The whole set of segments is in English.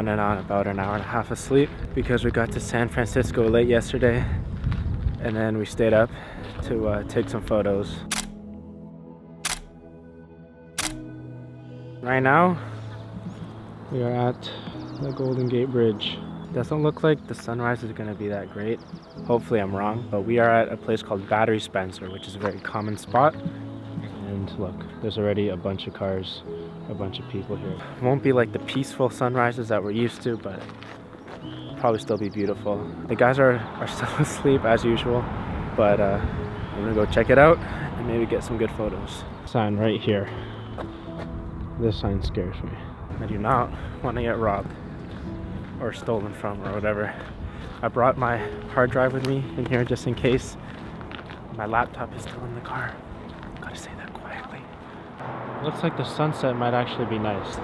on and on about an hour and a half of sleep because we got to San Francisco late yesterday and then we stayed up to take some photos. Right now, we are at the Golden Gate Bridge. Doesn't look like the sunrise is gonna be that great. Hopefully I'm wrong, but we are at a place called Battery Spencer, which is a very common spot. And look, there's already a bunch of cars, a bunch of people here. It won't be like the peaceful sunrises that we're used to, but it'll probably still be beautiful. The guys are still asleep as usual, but I'm gonna go check it out and maybe get some good photos. Sign right here. This sign scares me. I do not want to get robbed or stolen from or whatever. I brought my hard drive with me in here just in case. My laptop is still in the car. Gotta say that quietly. Looks like the sunset might actually be nice.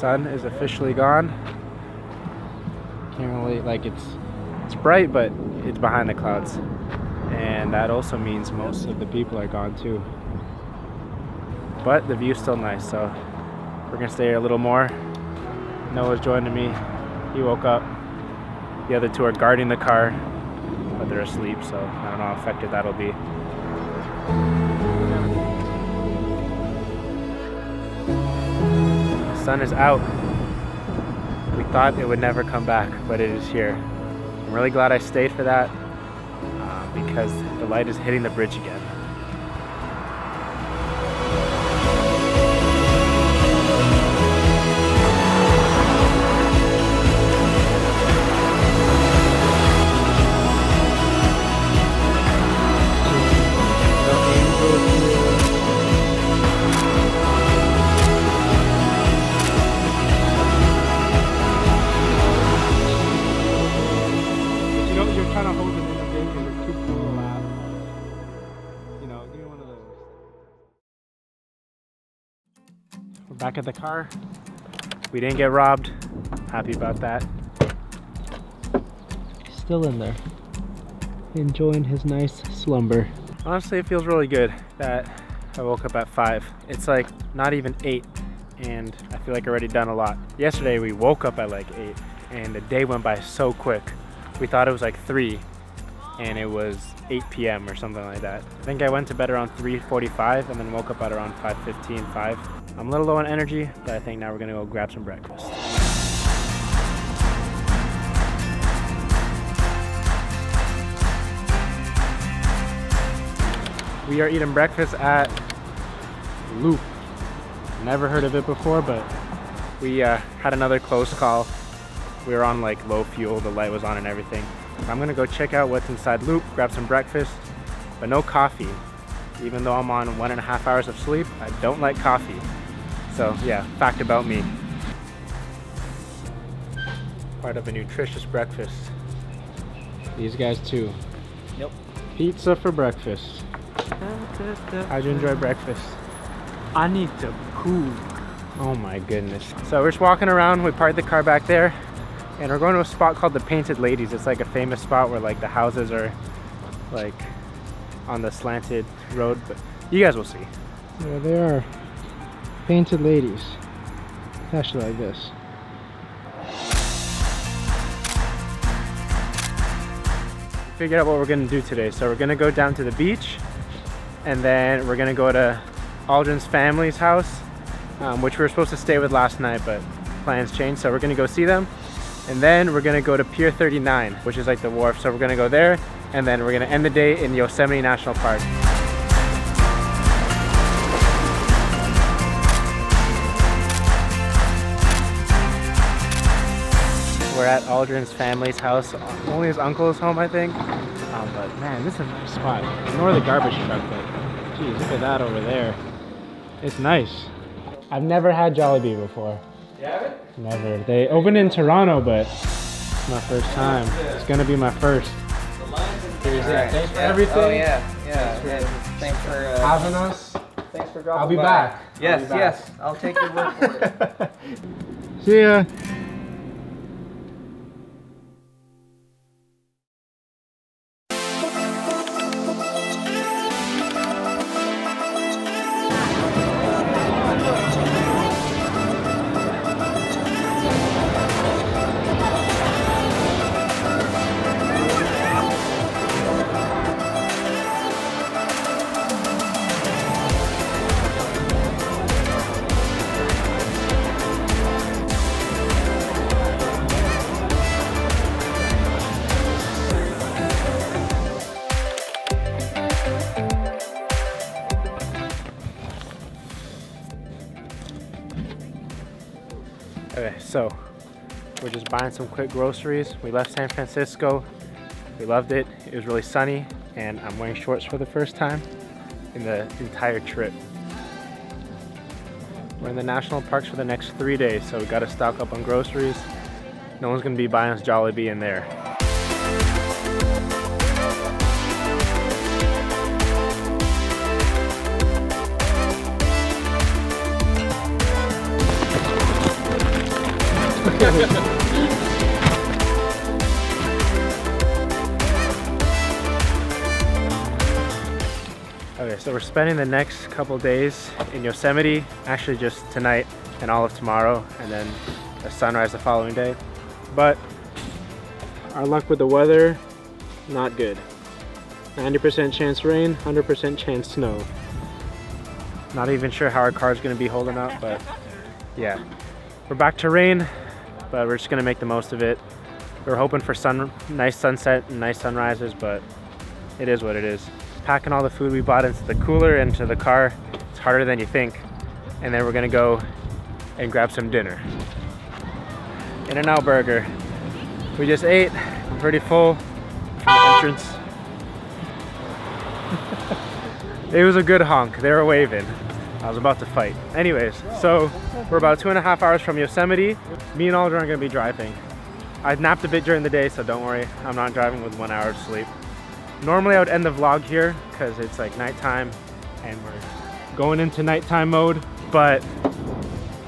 Sun is officially gone. Can't really, like, it's bright, but it's behind the clouds, and that also means most of the people are gone too. But the view's still nice, so we're gonna stay here a little more. Noah's joining me. He woke up. The other two are guarding the car, but they're asleep, so I don't know how effective that'll be. Sun is out. We thought it would never come back, but it is here. I'm really glad I stayed for that because the light is hitting the bridge again. Back at the car. We didn't get robbed. Happy about that. Still in there, enjoying his nice slumber. Honestly, it feels really good that I woke up at 5. It's like not even 8 and I feel like I've already done a lot. Yesterday we woke up at like 8 and the day went by so quick. We thought it was like 3 and it was 8 p.m. or something like that. I think I went to bed around 3:45 and then woke up at around 5:15, 5. I'm a little low on energy, but I think now we're gonna go grab some breakfast. We are eating breakfast at Loop. Never heard of it before, but we had another close call. We were on like low fuel, the light was on and everything. I'm gonna go check out what's inside Loop, grab some breakfast, but no coffee. Even though I'm on 1.5 hours of sleep, I don't like coffee. So yeah, fact about me. Part of a nutritious breakfast. These guys too. Yep. Pizza for breakfast. How'd you enjoy breakfast? I need to poo. Oh my goodness. So we're just walking around, we parked the car back there, and we're going to a spot called the Painted Ladies. It's like a famous spot where like the houses are like on the slanted road, but you guys will see. Yeah, they are. Painted ladies. Actually like this. We figured out what we're gonna do today. So we're gonna go down to the beach and then we're gonna go to Aldrin's family's house, which we were supposed to stay with last night, but plans changed. So we're gonna go see them. And then we're gonna go to Pier 39, which is like the wharf. So we're gonna go there and then we're gonna end the day in Yosemite National Park. We're at Aldrin's family's house. Only his uncle's home, I think. But man, this is a nice spot. Ignore the garbage truck, but geez, look at that over there. It's nice. I've never had Jollibee before. You haven't? Never. They opened in Toronto, but it's my first time. It's gonna be my first. Right. Thanks for everything. Oh, yeah. Thanks for having us. Thanks for dropping by. I'll be back. Yes, I'll take your word for it. See ya. Okay, so we're just buying some quick groceries. We left San Francisco. We loved it. It was really sunny, and I'm wearing shorts for the first time in the entire trip. We're in the national parks for the next 3 days, so we gotta stock up on groceries. No one's gonna be buying us Jollibee in there. Okay, so we're spending the next couple days in Yosemite, actually just tonight and all of tomorrow, and then a sunrise the following day. But our luck with the weather, not good. 90% chance rain, 100% chance snow. Not even sure how our car's gonna be holding up, but yeah. We're back to rain, but we're just gonna make the most of it. We were hoping for nice sunset and nice sunrises, but it is what it is. Packing all the food we bought into the cooler, into the car, it's harder than you think. And then we're gonna go and grab some dinner. In and Out burger. We just ate, I'm pretty full from the entrance. It was a good honk, they were waving. I was about to fight. Anyways, so we're about 2.5 hours from Yosemite. Me and Alder are gonna be driving. I napped a bit during the day, so don't worry. I'm not driving with 1 hour of sleep. Normally I would end the vlog here because it's like nighttime and we're going into nighttime mode, but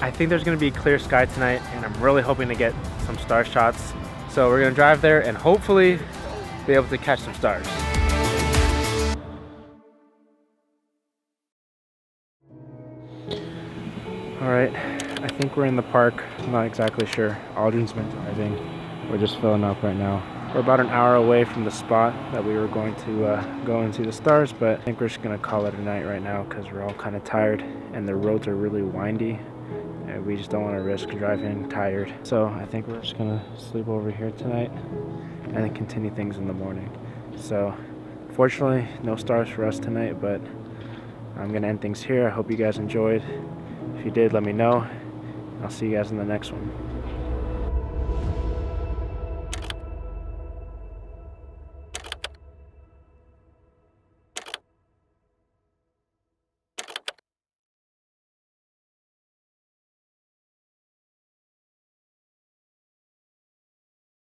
I think there's gonna be clear sky tonight and I'm really hoping to get some star shots. So we're gonna drive there and hopefully be able to catch some stars. All right, I think we're in the park. I'm not exactly sure. Aldrin's been driving. We're just filling up right now. We're about an hour away from the spot that we were going to go and see the stars, but I think we're just gonna call it a night right now because we're all kind of tired and the roads are really windy and we just don't wanna risk driving tired. So I think we're just gonna sleep over here tonight and then continue things in the morning. So fortunately, no stars for us tonight, but I'm gonna end things here. I hope you guys enjoyed. If you did, let me know. I'll see you guys in the next one.